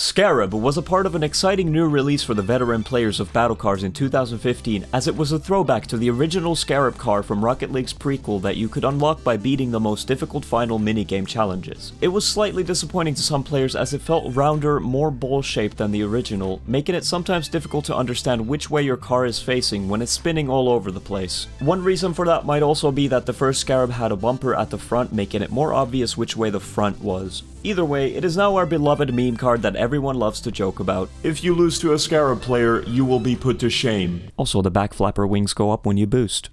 Scarab was a part of an exciting new release for the veteran players of Battle Cars in 2015, as it was a throwback to the original Scarab car from Rocket League's prequel that you could unlock by beating the most difficult final minigame challenges. It was slightly disappointing to some players as it felt rounder, more ball-shaped than the original, making it sometimes difficult to understand which way your car is facing when it's spinning all over the place. One reason for that might also be that the first Scarab had a bumper at the front, making it more obvious which way the front was. Either way, it is now our beloved meme card that everyone loves to joke about. If you lose to a Scarab player, you will be put to shame. Also, the back flapper wings go up when you boost.